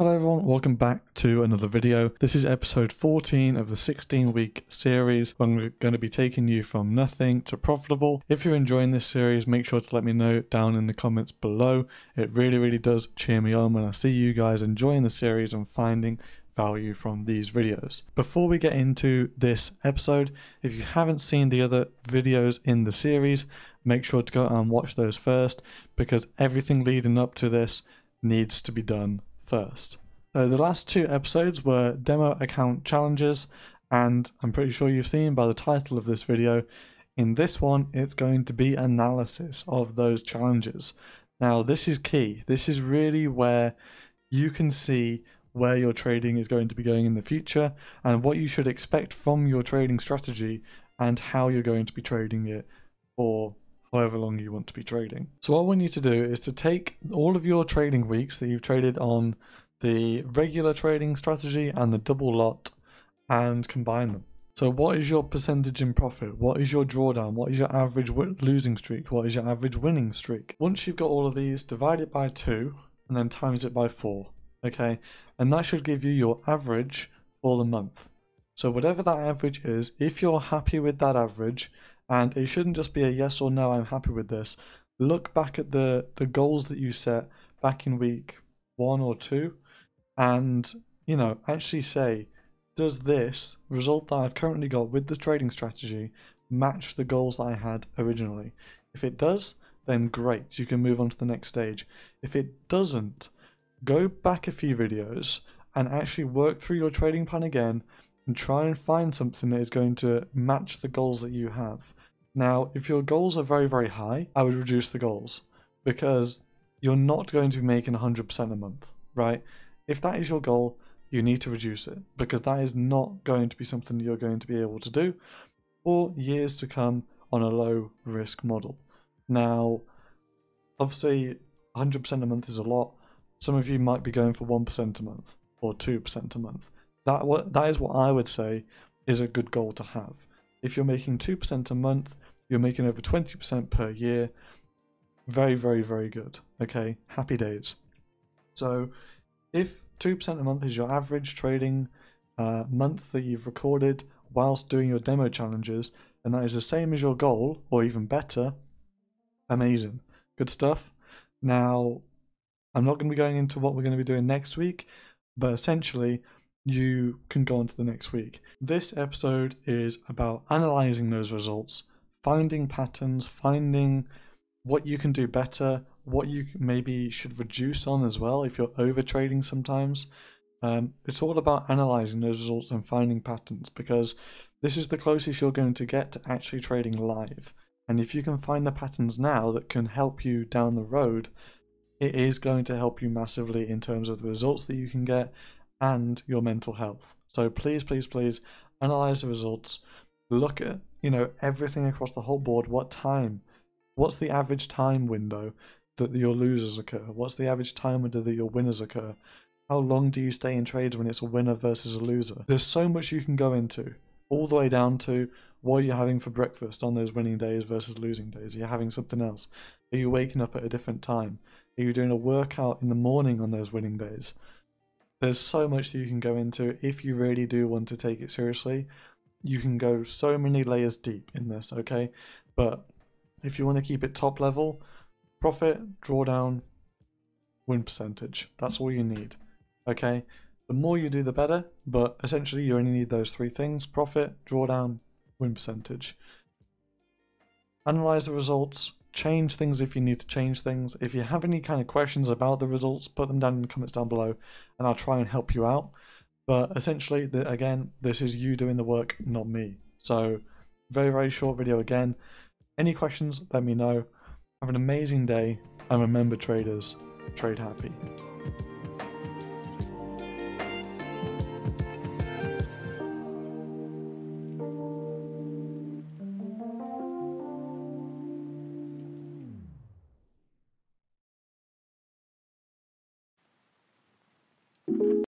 Hello everyone, welcome back to another video. This is episode 14 of the 16-week series. I'm going to be taking you from nothing to profitable. If you're enjoying this series, make sure to let me know down in the comments below. It really does cheer me on when I see you guys enjoying the series and finding value from these videos. Before we get into this episode, if you haven't seen the other videos in the series, make sure to go and watch those first, because everything leading up to this needs to be done first. So the last two episodes were demo account challenges, and I'm pretty sure you've seen by the title of this video, in this one it's going to be analysis of those challenges. Now this is key. This is really where you can see where your trading is going to be going in the future and what you should expect from your trading strategy and how you're going to be trading it for however long you want to be trading. So what we need to do is to take all of your trading weeks that you've traded on the regular trading strategy and the double lot and combine them. So what is your percentage in profit? What is your drawdown? What is your average losing streak? What is your average winning streak? Once you've got all of these, divide it by 2 and then times it by 4. Okay, and that should give you your average for the month. So whatever that average is, if you're happy with that average, and it shouldn't just be a yes or no, I'm happy with this. Look back at the goals that you set back in week 1 or 2 and, you know, actually say, does this result that I've currently got with the trading strategy match the goals that I had originally? If it does, then great, you can move on to the next stage. If it doesn't, go back a few videos and actually work through your trading plan again and try and find something that is going to match the goals that you have. Now, if your goals are very high, I would reduce the goals, because you're not going to be making 100% a month, right? If that is your goal, you need to reduce it, because that is not going to be something that you're going to be able to do for years to come on a low risk model. Now, obviously 100% a month is a lot. Some of you might be going for 1% a month or 2% a month. That is what I would say is a good goal to have. If you're making 2% a month, you're making over 20% per year. Very good. Okay, happy days. So if 2% a month is your average trading month that you've recorded whilst doing your demo challenges, and that is the same as your goal or even better, amazing. Good stuff. Now, I'm not going to be going into what we're going to be doing next week, but essentially you can go on to the next week. This episode is about analyzing those results, finding patterns, finding what you can do better, what you maybe should reduce on as well if you're over trading sometimes. It's all about analyzing those results and finding patterns, because this is the closest you're going to get to actually trading live. And if you can find the patterns now that can help you down the road, it is going to help you massively in terms of the results that you can get and your mental health. So please analyze the results. Look at, you know, everything across the whole board. What time? What's the average time window that your losers occur? What's the average time window that your winners occur? How long do you stay in trades when it's a winner versus a loser? There's so much you can go into, all the way down to what you're having for breakfast on those winning days versus losing days. Are you having something else? Are you waking up at a different time? Are you doing a workout in the morning on those winning days? There's so much that you can go into if you really do want to take it seriously. You can go so many layers deep in this, okay? But if you want to keep it top level, profit, drawdown, win percentage. That's all you need, okay? The more you do, the better, but essentially you only need those 3 things: profit, drawdown, win percentage. Analyze the results. Change things if you need to change things. If you have any kind of questions about the results, put them down in the comments down below and I'll try and help you out. But essentially, again, this is you doing the work, not me. So very short video again. Any questions, let me know. Have an amazing day, and remember traders, trade happy.